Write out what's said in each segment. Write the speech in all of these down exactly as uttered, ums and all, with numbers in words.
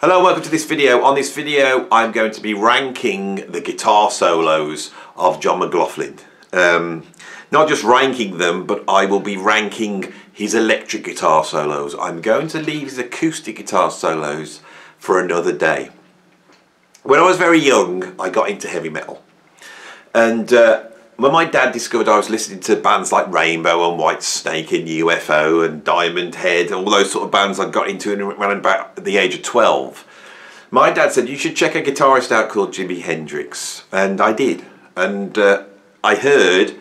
Hello, welcome to this video. On this video I'm going to be ranking the guitar solos of John McLaughlin. Um, not just ranking them, but I will be ranking his electric guitar solos. I'm going to leave his acoustic guitar solos for another day. When I was very young I got into heavy metal, and uh, when my dad discovered I was listening to bands like Rainbow and White Snake and U F O and Diamond Head and all those sort of bands I got into around about the age of twelve, my dad said, you should check a guitarist out called Jimi Hendrix. And I did. And uh, I heard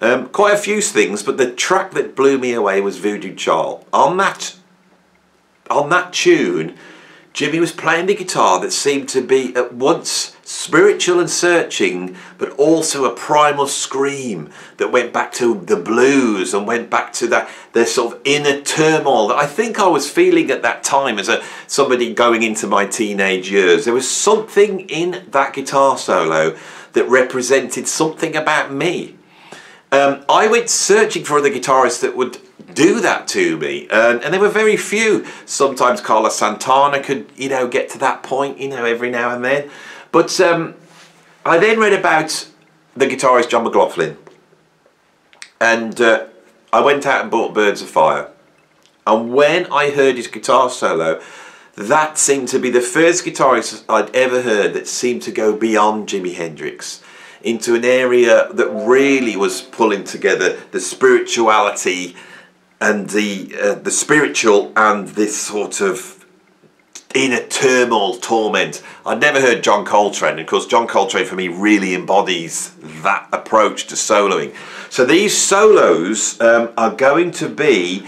um, quite a few things, but the track that blew me away was Voodoo Child. On that, on that tune, Jimmy was playing the guitar that seemed to be at once spiritual and searching, but also a primal scream that went back to the blues and went back to that the sort of inner turmoil that I think I was feeling at that time as a somebody going into my teenage years. There was something in that guitar solo that represented something about me. Um, I went searching for other guitarists that would do that to me, and, and there were very few. Sometimes Carlos Santana could, you know, get to that point, you know, every now and then. But um, I then read about the guitarist John McLaughlin, and uh, I went out and bought Birds of Fire. And when I heard his guitar solo, that seemed to be the first guitarist I'd ever heard that seemed to go beyond Jimi Hendrix into an area that really was pulling together the spirituality and the uh, the spiritual and this sort of inner turmoil, torment. I'd never heard John Coltrane. Of course, John Coltrane for me really embodies that approach to soloing. So these solos um, are going to be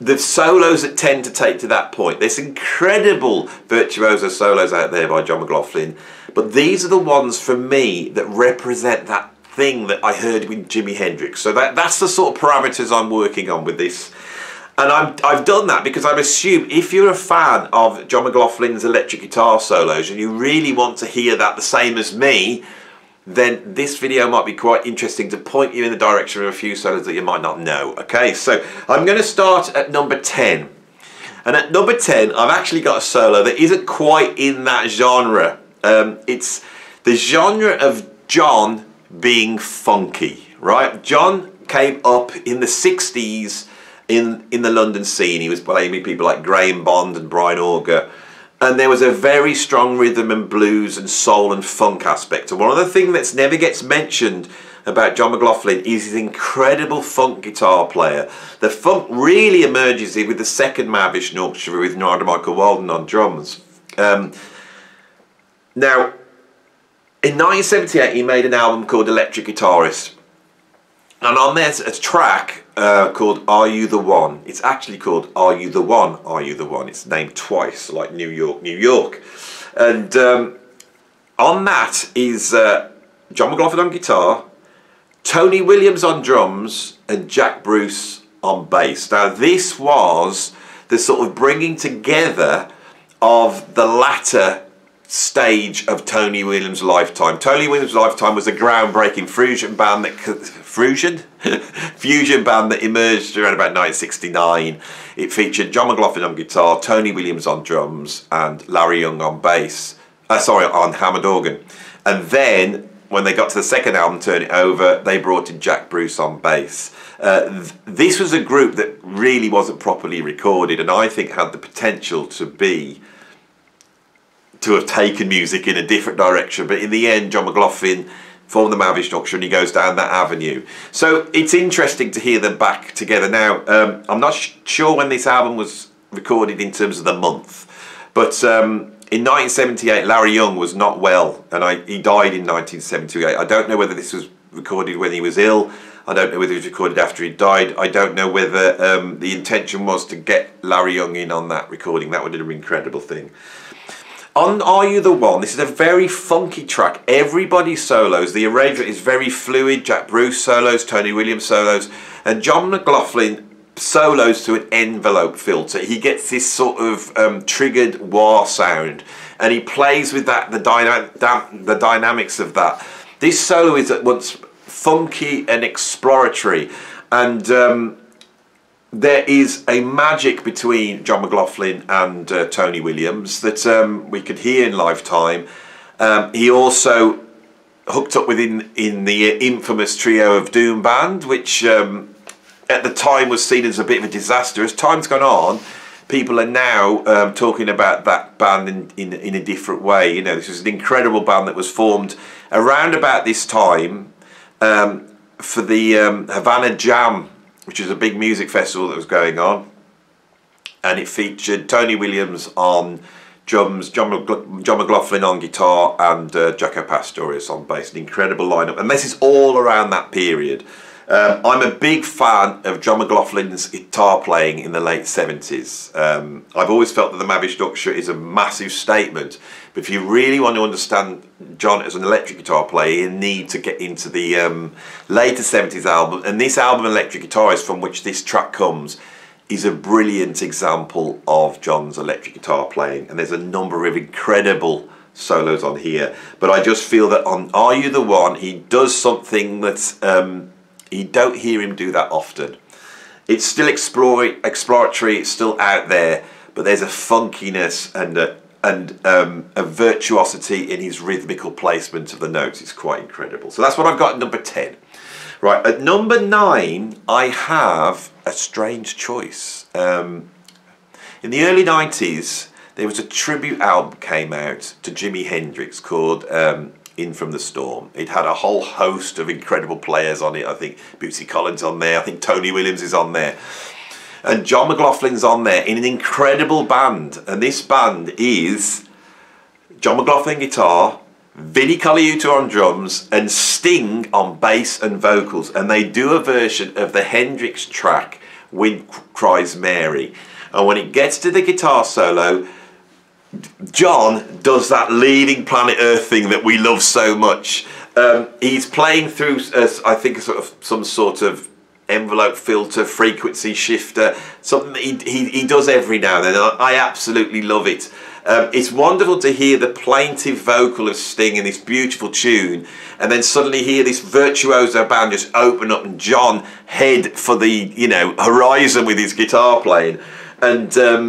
the solos that tend to take to that point. There's incredible virtuoso solos out there by John McLaughlin, but these are the ones for me that represent that thing that I heard with Jimi Hendrix. So that, that's the sort of parameters I'm working on with this. And I'm, I've done that because I assume if you're a fan of John McLaughlin's electric guitar solos and you really want to hear that the same as me, then this video might be quite interesting to point you in the direction of a few solos that you might not know. Okay, so I'm going to start at number ten. And at number ten, I've actually got a solo that isn't quite in that genre. Um, it's the genre of John being funky, right? John came up in the sixties in, in the London scene. He was playing with people like Graham Bond and Brian Auger. And there was a very strong rhythm and blues and soul and funk aspect. And one other thing that never gets mentioned about John McLaughlin is his incredible funk guitar player. The funk really emerges here with the second Mahavishnu Orchestra with Narada Michael Walden on drums. Um, now, in nineteen seventy-eight he made an album called Electric Guitarist. And on there's a track uh, called Are You The One? It's actually called Are You The One? Are You The One? It's named twice, like New York, New York. And um, on that is uh, John McLaughlin on guitar, Tony Williams on drums, and Jack Bruce on bass. Now this was the sort of bringing together of the latter stage of Tony Williams' Lifetime. Tony Williams' Lifetime was a groundbreaking fusion band that fusion fusion band that emerged around about nineteen sixty-nine. It featured John McLaughlin on guitar, Tony Williams on drums, and Larry Young on bass. Uh, sorry, on Hammond organ. And then when they got to the second album, Turn It Over, they brought in Jack Bruce on bass. Uh, th this was a group that really wasn't properly recorded, and I think had the potential to be. to have taken music in a different direction, but in the end John McLaughlin formed the Mahavishnu Orchestra and he goes down that avenue. So it's interesting to hear them back together now. um, I'm not sure when this album was recorded in terms of the month, but um, in nineteen seventy-eight Larry Young was not well, and I, he died in nineteen seventy-eight. I don't know whether this was recorded when he was ill. I don't know whether it was recorded after he died. I don't know whether um, the intention was to get Larry Young in on that recording. That would have been an incredible thing. On Are You The One, this is a very funky track. Everybody's solos, the arrangement is very fluid. Jack Bruce solos, Tony Williams solos, and John McLaughlin solos to an envelope filter. He gets this sort of um, triggered wah sound, and he plays with that, the, dyna the dynamics of that. This solo is at once funky and exploratory, and um, there is a magic between John McLaughlin and uh, Tony Williams that um, we could hear in Lifetime. Um, he also hooked up with in, in the infamous trio of Doom Band, which um, at the time was seen as a bit of a disaster. As time's gone on, people are now um, talking about that band in, in, in a different way. You know, this was an incredible band that was formed around about this time um, for the um, Havana Jam, which was a big music festival that was going on, and it featured Tony Williams on drums, John, McLa John McLaughlin on guitar, and uh, Jaco Pastorius on bass. An incredible lineup, and this is all around that period. Um, I'm a big fan of John McLaughlin's guitar playing in the late seventies. Um, I've always felt that the Mahavishnu Orchestra is a massive statement, but if you really want to understand John as an electric guitar player, you need to get into the um, later seventies album, and this album, Electric Guitarist, from which this track comes, is a brilliant example of John's electric guitar playing, and there's a number of incredible solos on here, but I just feel that on Are You The One, he does something that's... Um, You don't hear him do that often. It's still exploratory, it's still out there, but there's a funkiness and a, and um, a virtuosity in his rhythmical placement of the notes. It's quite incredible. So that's what I've got at number ten. Right, at number nine, I have a strange choice. Um, in the early nineties, there was a tribute album came out to Jimi Hendrix called... Um, In From The Storm. It had a whole host of incredible players on it. I think Bootsy Collins on there, I think Tony Williams is on there, and John McLaughlin's on there in an incredible band, and this band is John McLaughlin guitar, Vinnie Colaiuta on drums, and Sting on bass and vocals, and they do a version of the Hendrix track Wind Cries Mary, and when it gets to the guitar solo, John does that leaving planet Earth thing that we love so much. Um, he's playing through, uh, I think, sort of some sort of envelope filter, frequency shifter, something that he, he, he does every now and then. I absolutely love it. Um, it's wonderful to hear the plaintive vocal of Sting in this beautiful tune, and then suddenly hear this virtuoso band just open up and John head for the, you know, horizon with his guitar playing. And... Um,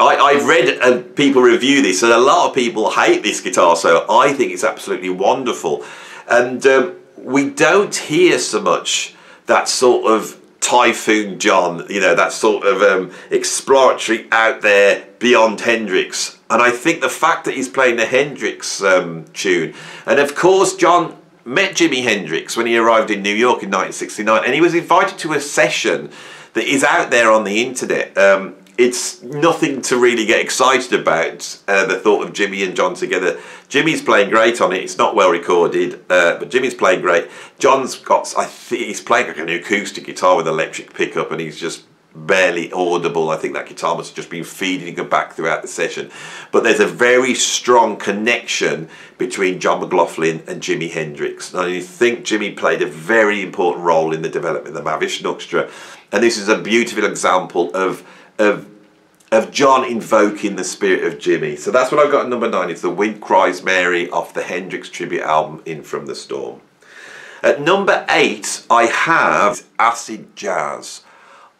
I, I've read uh, people review this, and a lot of people hate this guitar solo. I think it's absolutely wonderful, and um, we don't hear so much that sort of Typhoon John, you know, that sort of um, exploratory out there beyond Hendrix. And I think the fact that he's playing the Hendrix um, tune, and of course John met Jimi Hendrix when he arrived in New York in nineteen sixty-nine, and he was invited to a session that is out there on the internet. Um, It's nothing to really get excited about, uh, the thought of Jimmy and John together. Jimmy's playing great on it. It's not well recorded, uh, but Jimmy's playing great. John's got, I think he's playing like an acoustic guitar with electric pickup, and he's just barely audible. I think that guitar must have just been feeding him back throughout the session. But there's a very strong connection between John McLaughlin and Jimi Hendrix. And I think Jimmy played a very important role in the development of the Mahavishnu Orchestra. And this is a beautiful example of... Of, of John invoking the spirit of Jimmy. So that's what I've got at number nine. It's The Wind Cries Mary off the Hendrix tribute album In From The Storm. At number eight, I have Acid Jazz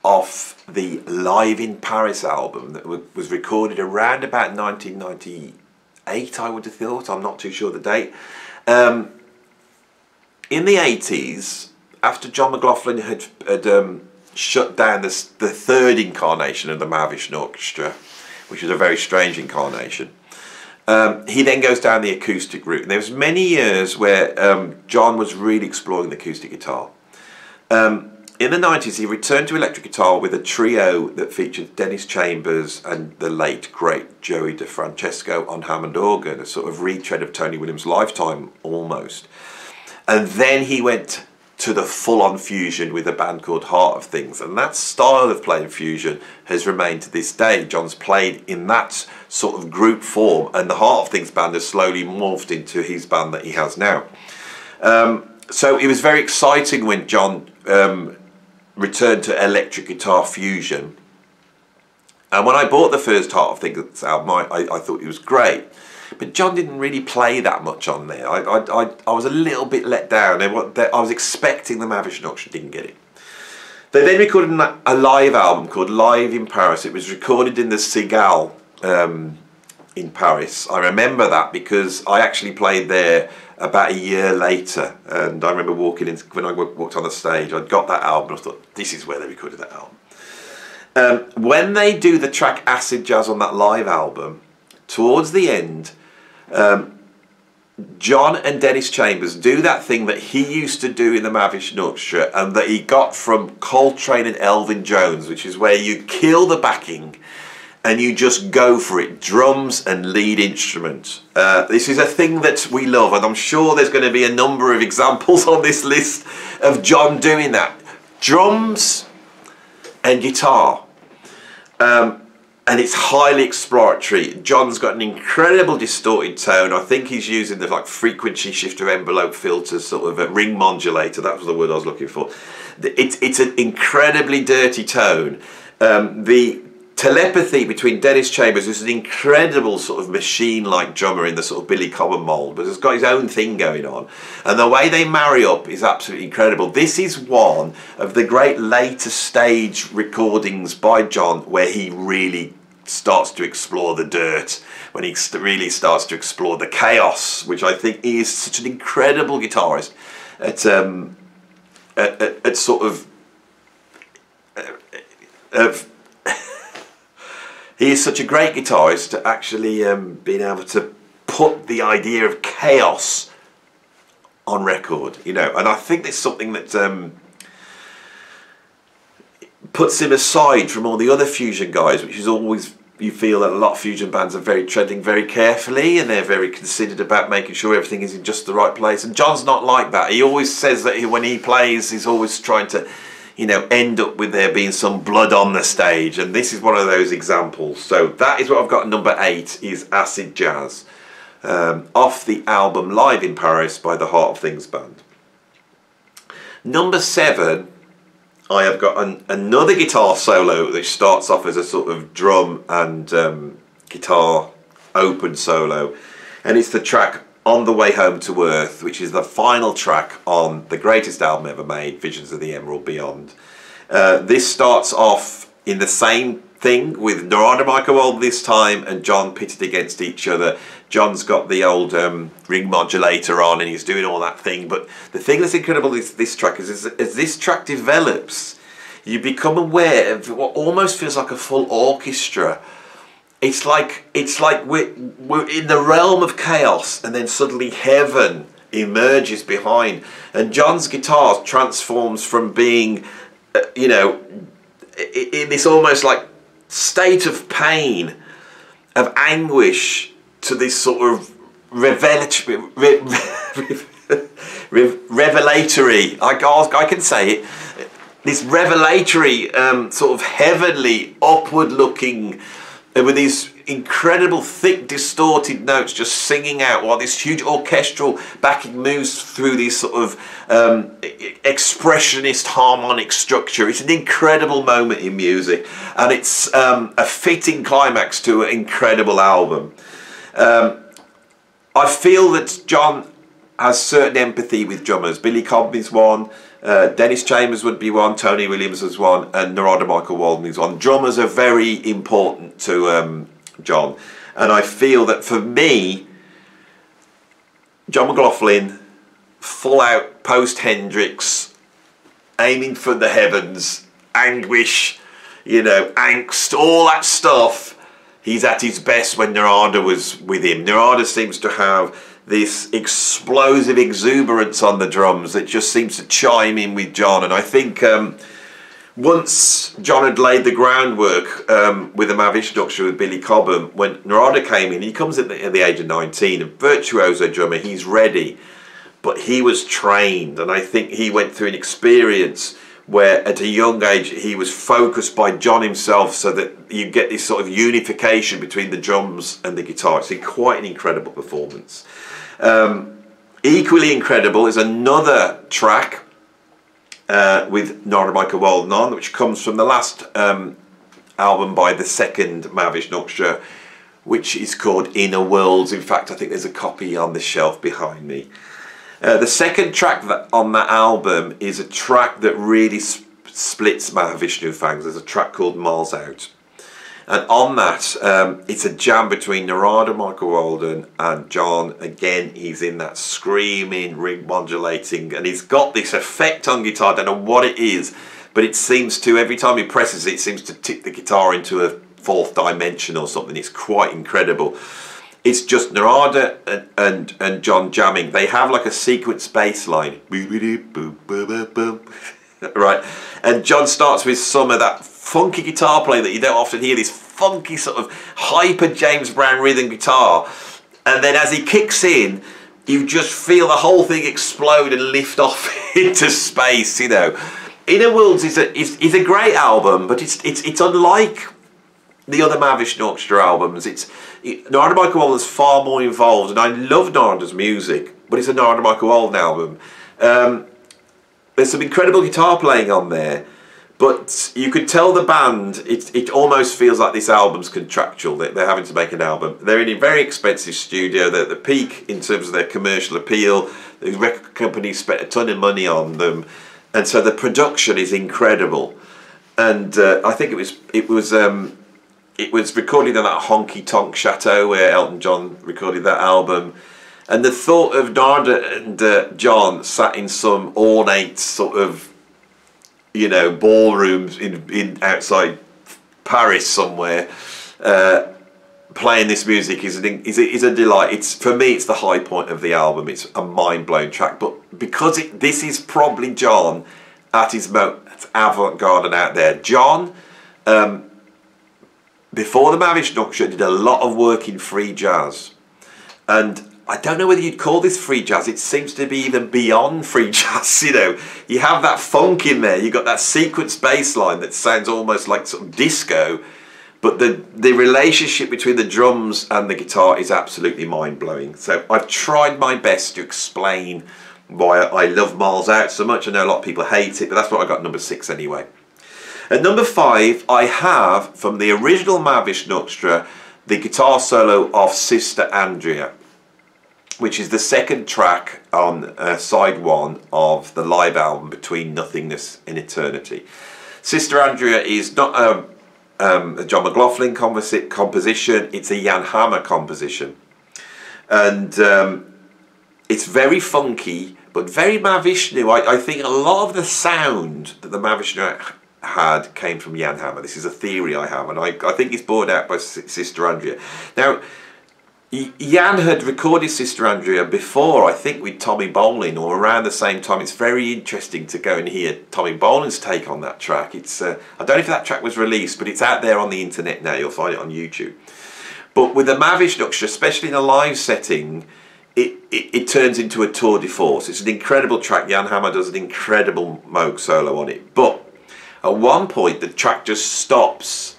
off the Live In Paris album that was recorded around about nineteen ninety-eight, I would have thought. I'm not too sure the date. Um, in the eighties, after John McLaughlin had... had um, shut down the, the third incarnation of the Mahavishnu Orchestra, which is a very strange incarnation. Um, he then goes down the acoustic route, and there was many years where um, John was really exploring the acoustic guitar. Um, in the nineties, he returned to electric guitar with a trio that featured Dennis Chambers and the late, great Joey DeFrancesco on Hammond organ, a sort of retread of Tony Williams' Lifetime, almost. And then he went... to the full-on fusion with a band called Heart of Things, and that style of playing fusion has remained to this day. John's played in that sort of group form, and the Heart of Things band has slowly morphed into his band that he has now. Um, so it was very exciting when John um, returned to electric guitar fusion, and when I bought the first Heart of Things album, I, I thought it was great. But John didn't really play that much on there. I, I, I, I was a little bit let down. I was expecting the Mahavishnu Orchestra, didn't get it. They then recorded a live album called Live In Paris. It was recorded in the Cigale um, in Paris. I remember that because I actually played there about a year later, and I remember walking in, when I walked on the stage, I'd got that album and I thought, this is where they recorded that album. Um, when they do the track Acid Jazz on that live album, towards the end, um, John and Dennis Chambers do that thing that he used to do in the Mahavishnu Orchestra and that he got from Coltrane and Elvin Jones, which is where you kill the backing and you just go for it, drums and lead instrument. Uh, this is a thing that we love, and I'm sure there's going to be a number of examples on this list of John doing that. Drums and guitar. Um, and it's highly exploratory. John's got an incredible distorted tone. I think he's using the like frequency shifter envelope filter, sort of a ring modulator. That was the word I was looking for. It's, it's an incredibly dirty tone. Um, the telepathy between Dennis Chambers, who's an incredible sort of machine-like drummer in the sort of Billy Cobham mould, but has got his own thing going on. And the way they marry up is absolutely incredible. This is one of the great later stage recordings by John where he really starts to explore the dirt, when he really starts to explore the chaos, which I think he is such an incredible guitarist at, um, at, at, at sort of... Uh, uh, He is such a great guitarist to actually um, being able to put the idea of chaos on record, you know. And I think there's something that um, puts him aside from all the other fusion guys, which is always, you feel that a lot of fusion bands are very treading very carefully and they're very considered about making sure everything is in just the right place. And John's not like that. He always says that he, when he plays, he's always trying to, you know, end up with there being some blood on the stage, and this is one of those examples. So that is what I've got. Number eight is Acid Jazz, um, off the album Live in Paris by the Heart of Things band. Number seven, I have got an, another guitar solo that starts off as a sort of drum and um, guitar open solo, and it's the track On the Way Home to Earth, which is the final track on the greatest album ever made, Visions of the Emerald Beyond. Uh, this starts off in the same thing with Narada Michael Walden this time and John pitted against each other. John's got the old um, ring modulator on and he's doing all that thing, but the thing that's incredible is this track is, is as this track develops, you become aware of what almost feels like a full orchestra. It's like, it's like we're, we're in the realm of chaos and then suddenly heaven emerges behind. And John's guitar transforms from being, uh, you know, in this almost like state of pain, of anguish, to this sort of revelatory, re, re, re, revelatory, I, I can say it, this revelatory um, sort of heavenly, upward looking, and with these incredible thick distorted notes just singing out while this huge orchestral backing moves through this sort of um, expressionist harmonic structure. It's an incredible moment in music, and it's um, a fitting climax to an incredible album. Um, I feel that John has certain empathy with drummers. Billy Cobham is one, uh, Dennis Chambers would be one, Tony Williams is one, and Narada Michael Walden is one. Drummers are very important to um, John, and I feel that for me, John McLaughlin, full out post Hendrix, aiming for the heavens, anguish, you know, angst, all that stuff, he's at his best when Narada was with him. Narada seems to have this explosive exuberance on the drums that just seems to chime in with John, and I think um, once John had laid the groundwork um, with the Mahavishnu Orchestra with Billy Cobham, when Narada came in, he comes at the, at the age of nineteen, a virtuoso drummer, he's ready, but he was trained, and I think he went through an experience where at a young age he was focused by John himself, so that you get this sort of unification between the drums and the guitar. It's quite an incredible performance. Um, equally incredible is another track uh, with Narada Michael Walden on, which comes from the last um, album by the second Mahavishnu Orchestra, which is called Inner Worlds. In fact, I think there's a copy on the shelf behind me. Uh, the second track that on that album is a track that really splits Mahavishnu fans, there's a track called Miles Out. And on that, um, it's a jam between Narada Michael Walden and John. Again, he's in that screaming, ring modulating, and he's got this effect on guitar, I don't know what it is, but it seems to, every time he presses it, it seems to tick the guitar into a fourth dimension or something. It's quite incredible. It's just Narada and, and, and John jamming. They have like a sequence bass line. Right, and John starts with some of that funky guitar playing that you don't often hear, this funky sort of hyper James Brown rhythm guitar, and then as he kicks in, you just feel the whole thing explode and lift off into space, you know. Inner Worlds is a, is, is a great album, but it's, it's, it's unlike the other Mahavishnu Orchestra albums. It's, it, Narada Michael Walden's far more involved, and I love Narada's music, but it's a Narada Michael Walden album. Um, There's some incredible guitar playing on there, but you could tell the band, it, it almost feels like this album's contractual, that they're having to make an album. They're in a very expensive studio, they're at the peak in terms of their commercial appeal, the record company spent a ton of money on them, and so the production is incredible. And uh, I think it was, it was, um, it was recorded in that honky tonk chateau where Elton John recorded that album. And the thought of Narada and uh, John sat in some ornate sort of, you know, ballrooms in, in outside Paris somewhere, uh, playing this music is, an, is, a, is a delight. It's, for me, it's the high point of the album. It's a mind-blown track. But because it, this is probably John at his most avant-garde and out there. John, um, before the Mahavishnu Orchestra, did a lot of work in free jazz. And I don't know whether you'd call this free jazz. It seems to be even beyond free jazz, you know. You have that funk in there. You've got that sequence bass line that sounds almost like sort of disco. But the, the relationship between the drums and the guitar is absolutely mind-blowing. So I've tried my best to explain why I love Miles Out so much. I know a lot of people hate it, but that's what I got number six anyway. At number five, I have, from the original Mahavishnu Orchestra, the guitar solo of Sister Andrea, which is the second track on uh, side one of the live album Between Nothingness and Eternity. Sister Andrea is not a, um, a John McLaughlin composition, it's a Jan Hammer composition. And um, it's very funky, but very Mahavishnu. I, I think a lot of the sound that the Mahavishnu had came from Jan Hammer. This is a theory I have, and I, I think it's borne out by S Sister Andrea. Now, Jan had recorded Sister Andrea before, I think, with Tommy Bolin, or around the same time. It's very interesting to go and hear Tommy Bolin's take on that track. It's uh, I don't know if that track was released, but it's out there on the internet now. You'll find it on YouTube. But with the Mahavishnu Orchestra, especially in a live setting, it, it, it turns into a tour de force. It's an incredible track. Jan Hammer does an incredible Moog solo on it. But at one point, the track just stops,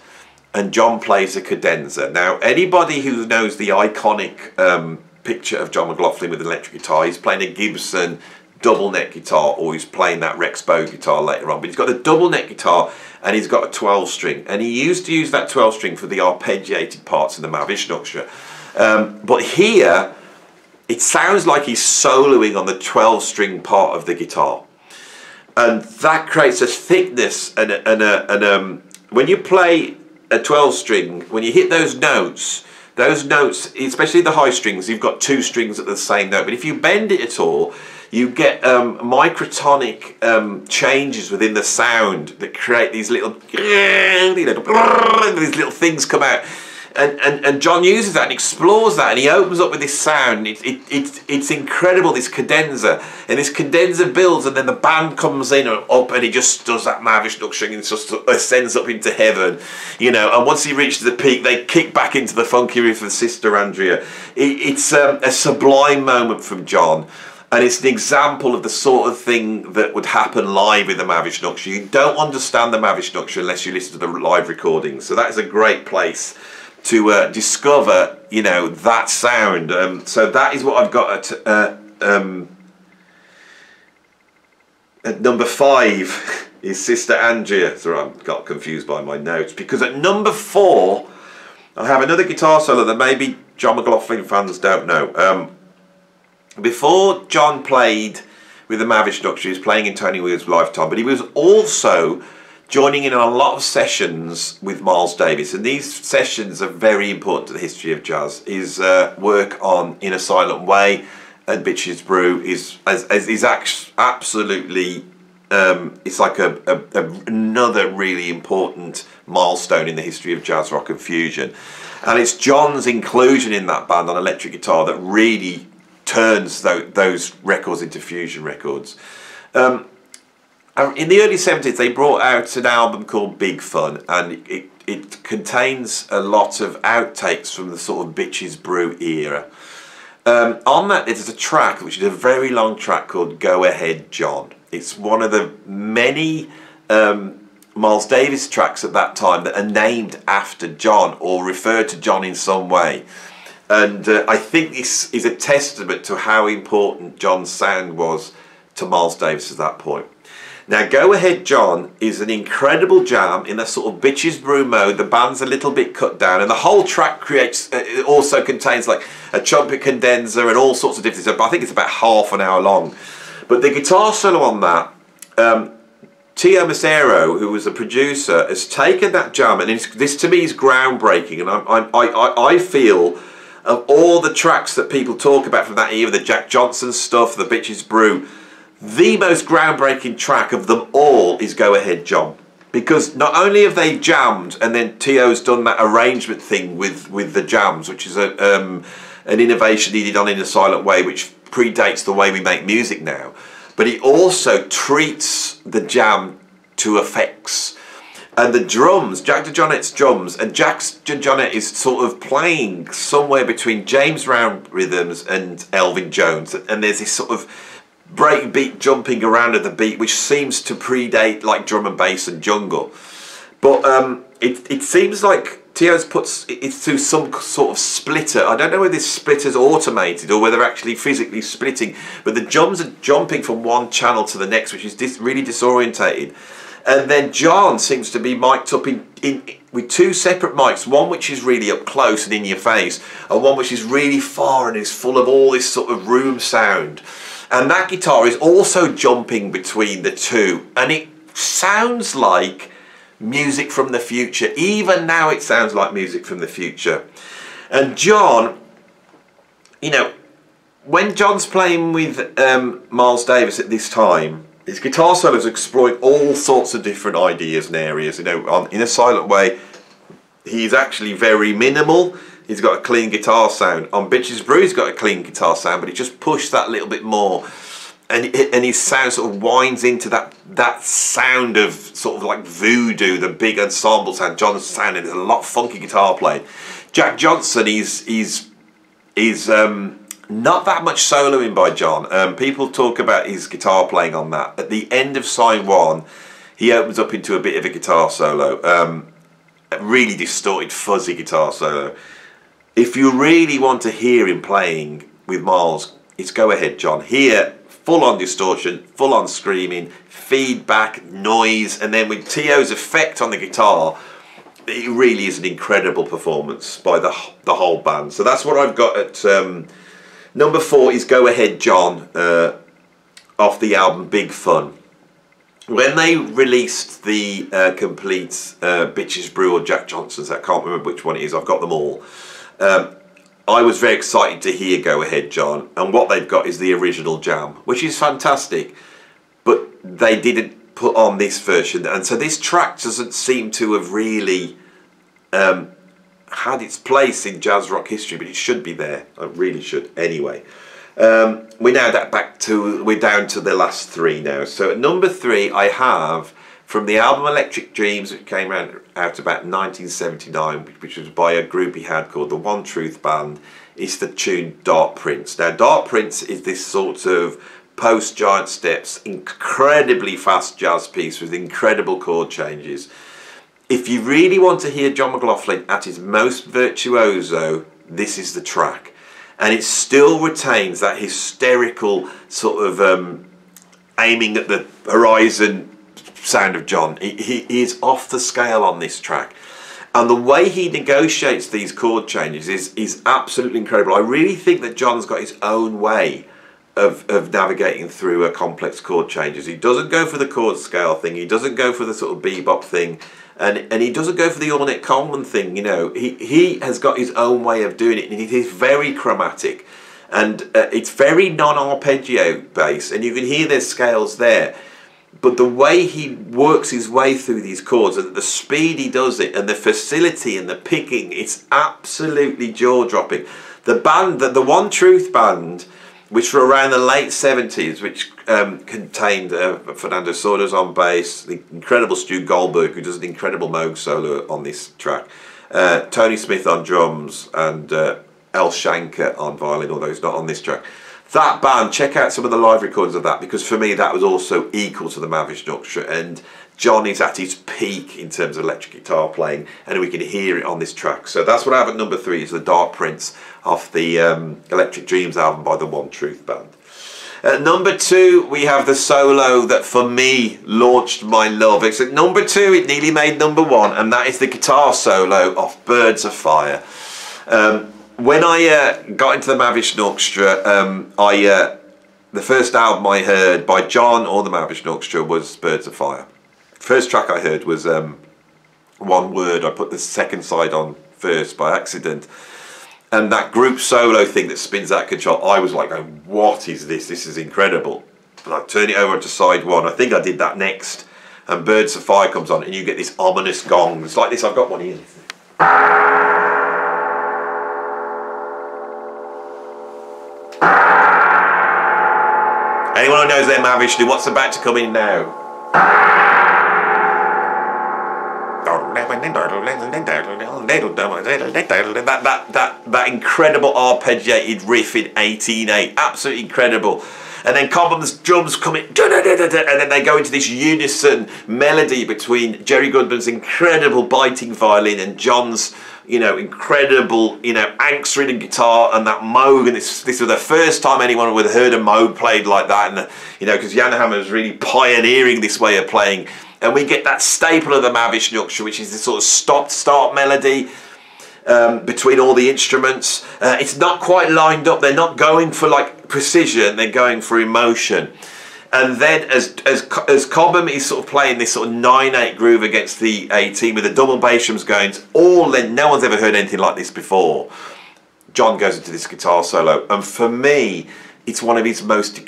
and John plays a cadenza. Now, anybody who knows the iconic um, picture of John McLaughlin with an electric guitar, he's playing a Gibson double neck guitar, or he's playing that Rex Bow guitar later on. But he's got a double neck guitar, and he's got a twelve string. And he used to use that twelve string for the arpeggiated parts in the Mahavishnu Orchestra. Um, but here, it sounds like he's soloing on the twelve string part of the guitar. And that creates a thickness, and, a, and, a, and um, when you play a twelve string, when you hit those notes, those notes, especially the high strings, you've got two strings at the same note, but if you bend it at all, you get um, microtonic um, changes within the sound that create these little, you know, these little things come out, and, and, and John uses that and explores that, and he opens up with this sound. It, it, it, it's incredible, this cadenza, and this cadenza builds, and then the band comes in and up, and he just does that Mahavishnu Orchestra and just ascends up into heaven, you know, and once he reaches the peak, they kick back into the funky riff of Sister Andrea. It, it's um, a sublime moment from John, and it's an example of the sort of thing that would happen live with the Mahavishnu Orchestra. You don't understand the Mahavishnu Orchestra unless you listen to the live recordings, so that is a great place to uh, discover, you know, that sound. Um, so that is what I've got at, uh, um, at number five is Sister Andrea. Sorry, I got confused by my notes, because at number four, I have another guitar solo that maybe John McLaughlin fans don't know. Um, before John played with the Mahavishnu Orchestra. He was playing in Tony Williams' Lifetime, but he was also joining in on a lot of sessions with Miles Davis, and these sessions are very important to the history of jazz. His uh, work on In A Silent Way and Bitches Brew is as, as is absolutely um, it's like a, a, a, another really important milestone in the history of jazz, rock and fusion. And it's John's inclusion in that band on electric guitar that really turns th those records into fusion records. Um, In the early seventies, they brought out an album called Big Fun, and it, it contains a lot of outtakes from the sort of Bitches Brew era. Um, on that, there's a track, which is a very long track, called Go Ahead John. It's one of the many um, Miles Davis tracks at that time that are named after John or refer to John in some way. And uh, I think this is a testament to how important John's sound was to Miles Davis at that point. Now, Go Ahead John is an incredible jam in a sort of Bitches Brew mode. The band's a little bit cut down, and the whole track creates, it also contains like a trumpet condenser and all sorts of different things. I think it's about half an hour long. But the guitar solo on that, um, Tio Macero, who was a producer, has taken that jam, and it's, this to me is groundbreaking. And I'm, I'm, I, I, I feel of all the tracks that people talk about from that era, the Jack Johnson stuff, the Bitches Brew, the most groundbreaking track of them all is Go Ahead John, because not only have they jammed and then Tio's done that arrangement thing with, with the jams, which is a, um, an innovation he did on In a Silent Way, which predates the way we make music now, but he also treats the jam to effects. And the drums, Jack DeJohnette's drums, and Jack DeJohnette is sort of playing somewhere between James Round rhythms and Elvin Jones, and there's this sort of breakbeat jumping around at the beat, which seems to predate like drum and bass and jungle. But um, it, it seems like Tio's puts it through some sort of splitter. I don't know whether this splitter's automated or whether they're actually physically splitting, but the drums are jumping from one channel to the next, which is dis really disorientated. And then John seems to be mic'd up in, in, with two separate mics, one which is really up close and in your face, and one which is really far and is full of all this sort of room sound. And that guitar is also jumping between the two, and it sounds like music from the future. Even now it sounds like music from the future. And John, you know, when John's playing with um, Miles Davis at this time, his guitar solos exploit all sorts of different ideas and areas. You know, on, in a silent way, he's actually very minimal. He's got a clean guitar sound. On Bitches Brew, he's got a clean guitar sound, but he just pushed that little bit more. And, and his sound sort of winds into that, that sound of sort of like voodoo, the big ensemble sound. John's sound, and there's a lot of funky guitar playing. Jack Johnson is, is, is um, not that much soloing by John. Um, people talk about his guitar playing on that. At the end of side one, he opens up into a bit of a guitar solo. Um, a really distorted, fuzzy guitar solo. If you really want to hear him playing with Miles, it's Go Ahead John. Here, full-on distortion, full-on screaming, feedback, noise, and then with Tio's effect on the guitar, it really is an incredible performance by the, the whole band. So that's what I've got at um, number four is Go Ahead John uh, off the album Big Fun. When they released the uh, complete uh, Bitches Brew or Jack Johnson's, I can't remember which one it is, I've got them all. Um, I was very excited to hear Go Ahead John, and what they've got is the original jam, which is fantastic, but they didn't put on this version, and so this track doesn't seem to have really um, had its place in jazz rock history, but it should be there. It really should anyway. Um, we're now back to, we're down to the last three now. So at number three I have, from the album Electric Dreams, which came out, out about nineteen seventy-nine, which was by a group he had called the One Truth Band, is the tune Dark Prince. Now, Dark Prince is this sort of post-Giant Steps, incredibly fast jazz piece with incredible chord changes. If you really want to hear John McLaughlin at his most virtuoso, this is the track. And it still retains that hysterical sort of um, aiming at the horizon sound of John. He, he is off the scale on this track, and the way he negotiates these chord changes is, is absolutely incredible. I really think that John's got his own way of, of navigating through a complex chord changes. He doesn't go for the chord scale thing, he doesn't go for the sort of bebop thing, and, and he doesn't go for the Ornette Coleman thing, you know. He, he has got his own way of doing it, and it is very chromatic, and uh, it's very non-arpeggio bass, and you can hear there's scales there. But the way he works his way through these chords, and the speed he does it, and the facility and the picking, it's absolutely jaw-dropping. The band, the, the One Truth Band, which were around the late seventies, which um, contained uh, Fernando Sordas on bass, the incredible Stu Goldberg, who does an incredible Moog solo on this track, uh, Tony Smith on drums, and uh, El Shanker on violin, although he's not on this track. That band, check out some of the live recordings of that, because for me that was also equal to the Mahavishnu Orchestra, and John is at his peak in terms of electric guitar playing, and we can hear it on this track. So that's what I have at number three, is the Dark Prince off the um, Electric Dreams album by the One Truth Band. At number two, we have the solo that for me launched my love. It's at number two, it nearly made number one, and that is the guitar solo off Birds of Fire. Um, When I uh, got into the Mahavishnu Orchestra, um, I, uh, the first album I heard by John or the Mahavishnu Orchestra was Birds of Fire. First track I heard was um, One Word. I put the second side on first by accident. And that group solo thing that spins out of control, I was like, oh, what is this? This is incredible. And I turn it over to side one. I think I did that next. And Birds of Fire comes on and you get this ominous gong. It's like this. I've got one here. Anyone who knows their Mahavishnu, what's about to come in now? That, that, that, that incredible arpeggiated riff in eighteen eight, absolutely incredible. And then Cobham's drums come in, and then they go into this unison melody between Jerry Goodman's incredible biting violin and John's, you know, incredible, you know, angst-ridden guitar and that Moog. And this, this was the first time anyone would have heard a Moog played like that, and the, you know, because Jan Hammer was really pioneering this way of playing. And we get that staple of the Mahavishnu Orchestra, which is this sort of stop-start melody um, between all the instruments. Uh, it's not quite lined up. They're not going for, like, precision. They're going for emotion. And then as, as, as Cobham is sort of playing this sort of nine eight groove against the eighteen with the double bass drums going, all then, no one's ever heard anything like this before. John goes into this guitar solo, and for me, it's one of his most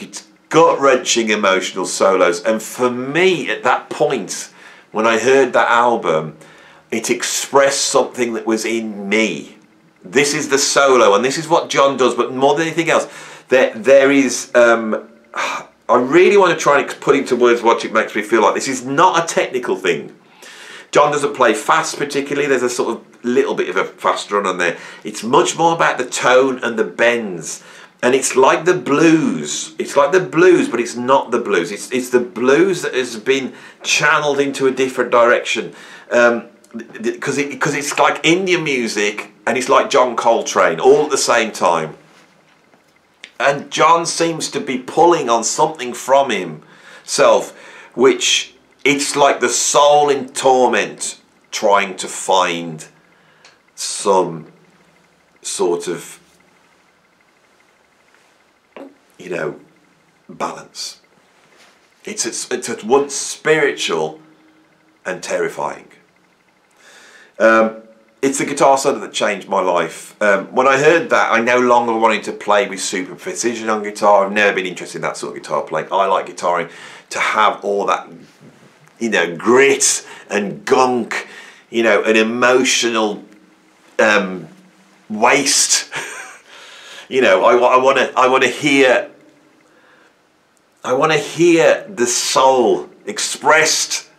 gut-wrenching emotional solos. And for me, at that point, when I heard that album, it expressed something that was in me. This is the solo, and this is what John does, but more than anything else, there, there is... Um, I really want to try and put into words what it makes me feel like. This is not a technical thing. John doesn't play fast particularly. There's a sort of little bit of a fast run on there. It's much more about the tone and the bends. And it's like the blues. It's like the blues, but it's not the blues. It's, it's the blues that has been channeled into a different direction. Um, because it, because it's like Indian music and it's like John Coltrane all at the same time. And John seems to be pulling on something from himself, which it's like the soul in torment trying to find some sort of, you know, balance. It's, it's, it's at once spiritual and terrifying. Um, It's the guitar solo that changed my life. Um, when I heard that, I no longer wanted to play with super precision on guitar. I've never been interested in that sort of guitar playing. I like guitaring to have all that, you know, grit and gunk, you know, an emotional um, waste. You know, I, I want to. I want to hear. I want to hear the soul expressed,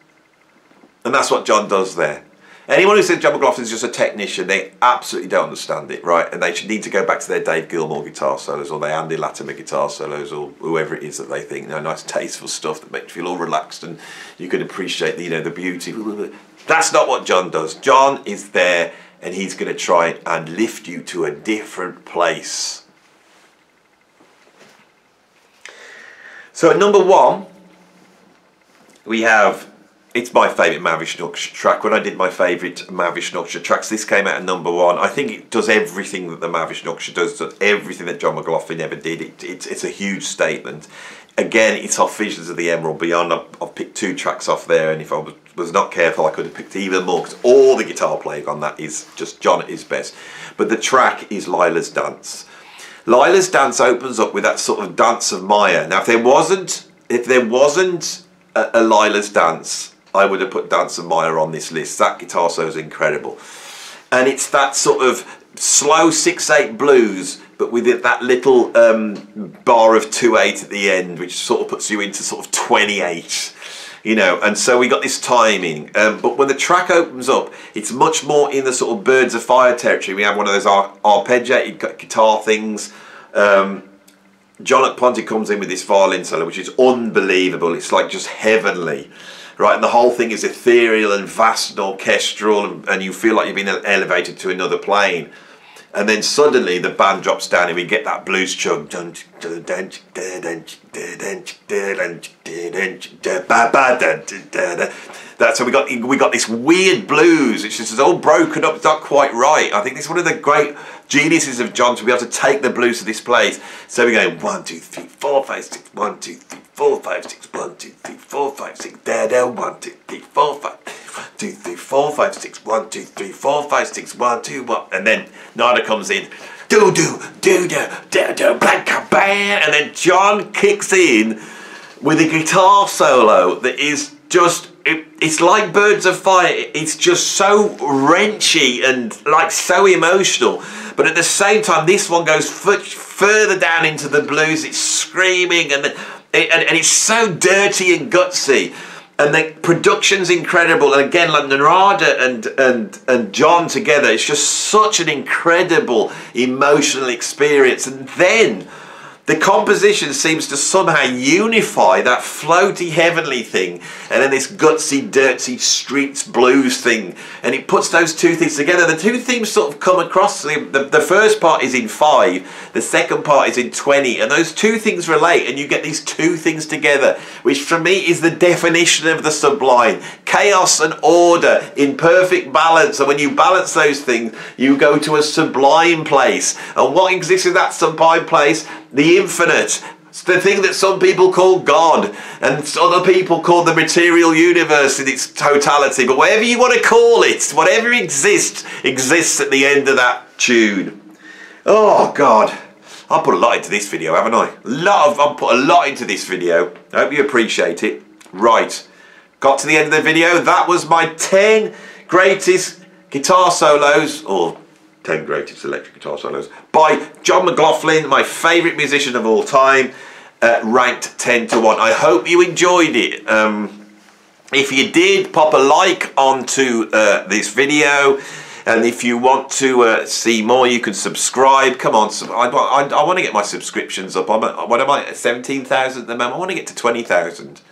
and that's what John does there. Anyone who says John McLaughlin is just a technician, they absolutely don't understand it, right? And they should need to go back to their Dave Gilmour guitar solos or their Andy Latimer guitar solos or whoever it is that they think, you know, nice tasteful stuff that makes you feel all relaxed and you can appreciate the, you know, the beauty. That's not what John does. John is there and he's going to try and lift you to a different place. So at number one, we have It's my favourite Mahavishnu Orchestra track. When I did my favourite Mahavishnu Orchestra tracks, this came out at number one. I think it does everything that the Mahavishnu Orchestra does, does everything that John McLaughlin ever did. It, it, it's a huge statement. Again, it's off Visions of the Emerald Beyond. I've, I've picked two tracks off there, and if I was, was not careful, I could have picked even more, because all the guitar playing on that is just John at his best. But the track is Lila's Dance. Lila's Dance opens up with that sort of dance of Maya. Now, if there wasn't, if there wasn't a, a Lila's Dance, I would have put Dance of Maya on this list. That guitar solo is incredible. And it's that sort of slow six eight blues, but with it, that little um, bar of two eight at the end, which sort of puts you into sort of twenty-eight, you know, and so we got this timing. Um, but when the track opens up, it's much more in the sort of Birds of Fire territory. We have one of those ar arpeggiated guitar things. Um, John Ponty comes in with this violin solo, which is unbelievable. It's like just heavenly. Right, and the whole thing is ethereal and vast and orchestral, and, and you feel like you've been elevated to another plane. And then suddenly the band drops down and we get that blues chug. That's so we got we got this weird blues, it's just all broken up, not quite right. I think this is one of the great geniuses of John, to be able to take the blues to this place. So we go one, two, three, four, five, six, one, two, three, four, five, six, one, two, three, four, five, six, there, there, one, two, three, four, five. Two, three, four, five, six, one, two, three, four, five, six, one, two, one, and then Narada comes in, do do do do do do, blanca bam, and then John kicks in with a guitar solo that is just it, it's like Birds of Fire. It's just so wrenchy and like so emotional, but at the same time, this one goes further down into the blues. It's screaming and it, and, and it's so dirty and gutsy. And the production's incredible, and again, like Narada and, and, and John together, it's just such an incredible emotional experience. And then the composition seems to somehow unify that floaty heavenly thing and then this gutsy, dirty streets blues thing. And it puts those two things together. The two themes sort of come across. The, the, the first part is in five, the second part is in twenty, and those two things relate, and you get these two things together, which for me is the definition of the sublime. Chaos and order in perfect balance, and when you balance those things, you go to a sublime place. And what exists in that sublime place? The infinite. It's the thing that some people call God and other people call the material universe in its totality. But whatever you want to call it, whatever exists, exists at the end of that tune. Oh God. I've put a lot into this video, haven't I? A lot of, I've put a lot into this video. I hope you appreciate it. Right. Got to the end of the video. That was my ten greatest guitar solos, or ten greatest electric guitar solos, by John McLaughlin, my favourite musician of all time, uh, ranked ten to one. I hope you enjoyed it. Um, if you did, pop a like onto uh, this video, and if you want to uh, see more, you can subscribe. Come on, sub I, I, I want to get my subscriptions up. I'm at, what am I, seventeen thousand at the moment? I want to get to twenty thousand.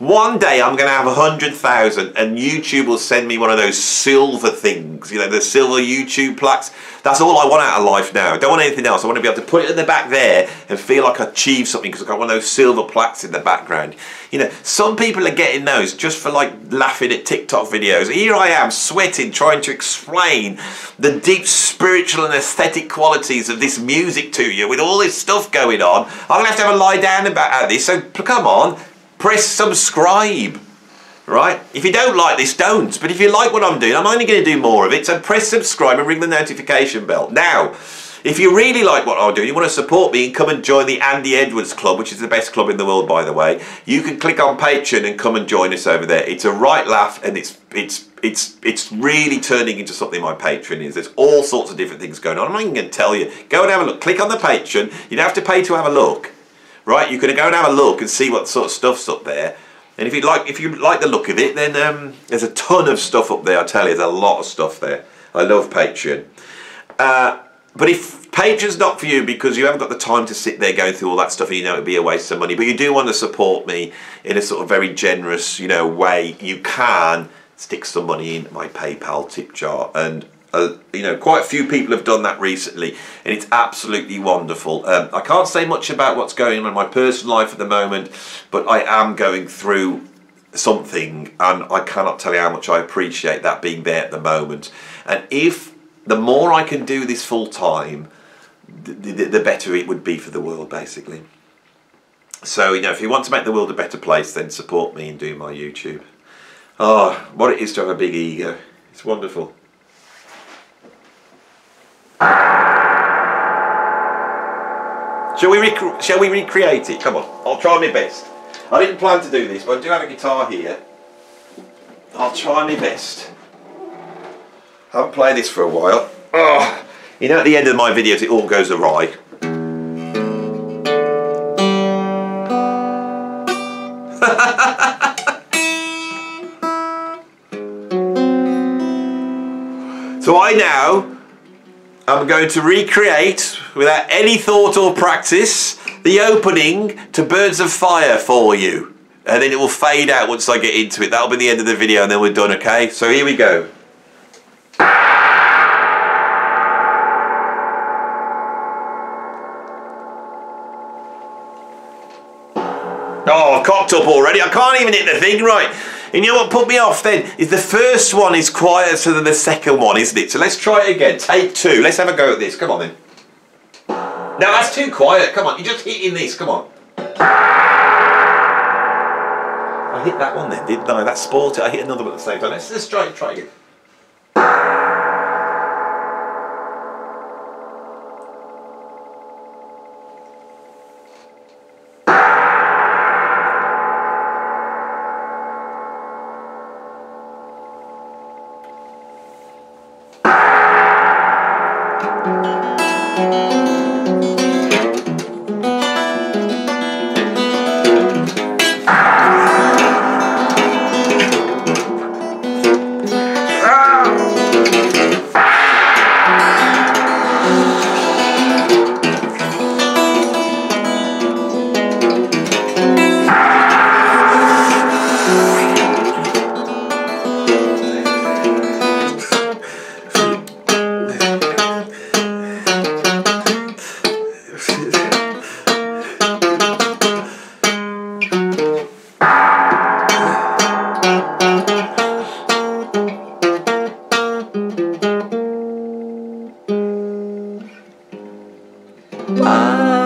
One day I'm going to have one hundred thousand and YouTube will send me one of those silver things, you know, the silver YouTube plaques. That's all I want out of life now. I don't want anything else. I want to be able to put it in the back there and feel like I achieved something because I've got one of those silver plaques in the background. You know, some people are getting those just for like laughing at TikTok videos. Here I am sweating, trying to explain the deep spiritual and aesthetic qualities of this music to you with all this stuff going on. I'm going to have to have a lie down about this, so come on. Press subscribe, right? If you don't like this, don't. But if you like what I'm doing, I'm only going to do more of it. So press subscribe and ring the notification bell. Now, if you really like what I'll do, you want to support me and come and join the Andy Edwards Club, which is the best club in the world, by the way. You can click on Patreon and come and join us over there. It's a right laugh, and it's it's it's it's really turning into something my Patreon is. There's all sorts of different things going on. I'm not even going to tell you. Go and have a look. Click on the Patreon. You don't have to pay to have a look. Right, you can go and have a look and see what sort of stuff's up there. And if you like, if you like the look of it, then um, there's a ton of stuff up there. I tell you, there's a lot of stuff there. I love Patreon. Uh, but if Patreon's not for you because you haven't got the time to sit there going through all that stuff, and you know it'd be a waste of money, but you do want to support me in a sort of very generous, you know, way, you can stick some money in my PayPal tip jar. And Uh, you know, quite a few people have done that recently, and it's absolutely wonderful. Um, I can't say much about what's going on in my personal life at the moment, but I am going through something, and I cannot tell you how much I appreciate that being there at the moment. And if the more I can do this full time, the, the, the better it would be for the world, basically. So, you know, if you want to make the world a better place, then support me in doing my YouTube. Oh, what it is to have a big ego. It's wonderful. Shall we, rec shall we recreate it? Come on, I'll try my best. I didn't plan to do this, but I do have a guitar here. I'll try my best. I haven't played this for a while. Oh, you know, at the end of my videos, it all goes awry. So I now am going to recreate, without any thought or practice, the opening to Birds of Fire for you. And then it will fade out once I get into it. That'll be the end of the video and then we're done, okay? So here we go. Oh, I've cocked up already. I can't even hit the thing right. And you know what put me off then? Is the first one is quieter than the second one, isn't it? So let's try it again. Take two. Let's have a go at this. Come on then. No, that's too quiet. Come on, you're just hitting this. Come on. I hit that one then, didn't I? That's sporty. I hit another one at the same time. Let's just try it. Try again. Bye.